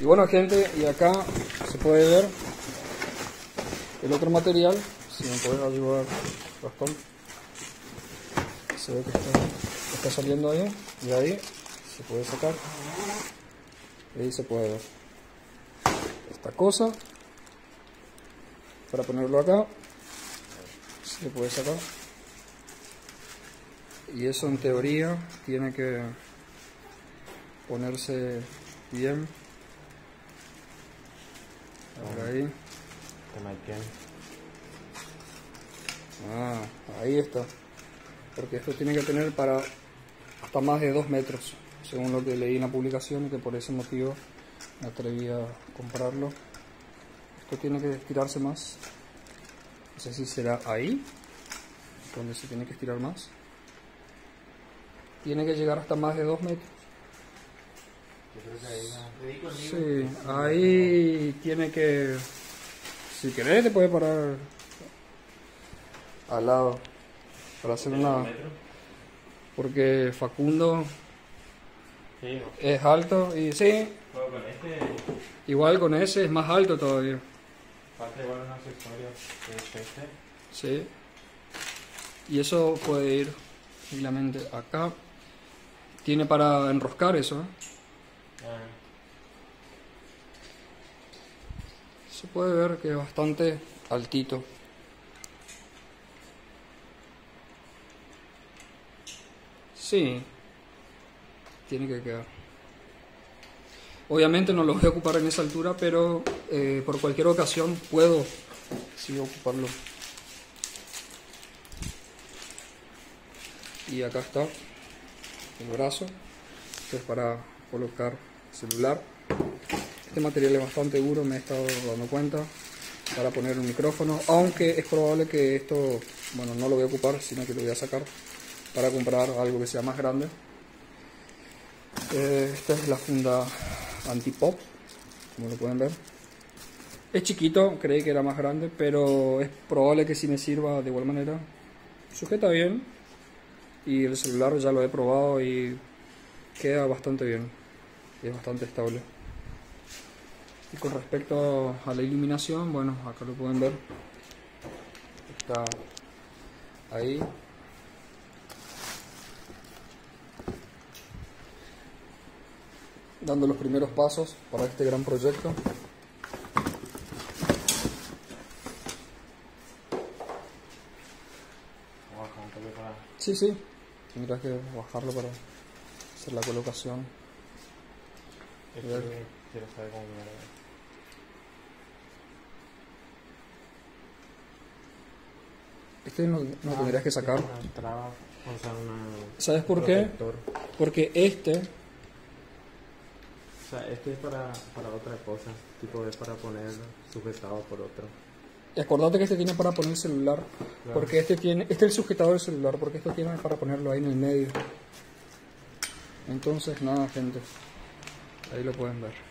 Y bueno, gente, y acá se puede ver el otro material. Si me pueden ayudar, bastón. Se ve que está saliendo ahí, y ahí se puede sacar. Ahí se puede ver esta cosa para ponerlo acá. Se puede sacar, y eso en teoría tiene que ponerse bien. Por ahí. Ah, ahí está. Porque esto tiene que tener para hasta más de 2 metros, según lo que leí en la publicación, y que por ese motivo me atreví a comprarlo. Esto tiene que estirarse más. No sé si será ahí donde se tiene que estirar más. Tiene que llegar hasta más de 2 metros. Sí, ahí tiene que, si querés te puedes parar al lado para hacer una, porque Facundo es alto y sí, igual con ese es más alto todavía. Sí, y eso puede ir tranquilamente acá. Tiene para enroscar eso, ¿eh? Se puede ver que es bastante altito. Sí, tiene que quedar. Obviamente no lo voy a ocupar en esa altura, pero por cualquier ocasión puedo sí ocuparlo. Y acá está el brazo, que es para colocar celular. Este material es bastante duro, me he estado dando cuenta, para poner un micrófono, aunque es probable que esto, bueno, no lo voy a ocupar, sino que lo voy a sacar para comprar algo que sea más grande. Esta es la funda anti-pop, como lo pueden ver. Es chiquito, creí que era más grande, pero es probable que sí me sirva de igual manera. Sujeta bien, y el celular ya lo he probado y queda bastante bien, es bastante estable. Y con respecto a la iluminación, bueno, acá lo pueden ver, está ahí. Dando los primeros pasos para este gran proyecto. Sí, tendrás que bajarlo para hacer la colocación. Quiero saber cómo me lo... Este no tendrías que sacar. Traba, o sea, ¿sabes por protector? Qué? Porque o sea, este es para otra cosa. Tipo, es para poner sujetado por otro. Y acordate que este tiene para poner el celular. Claro. Porque este es el sujetador del celular. Porque esto tiene para ponerlo ahí en el medio. Entonces, nada, gente. Ahí lo pueden ver.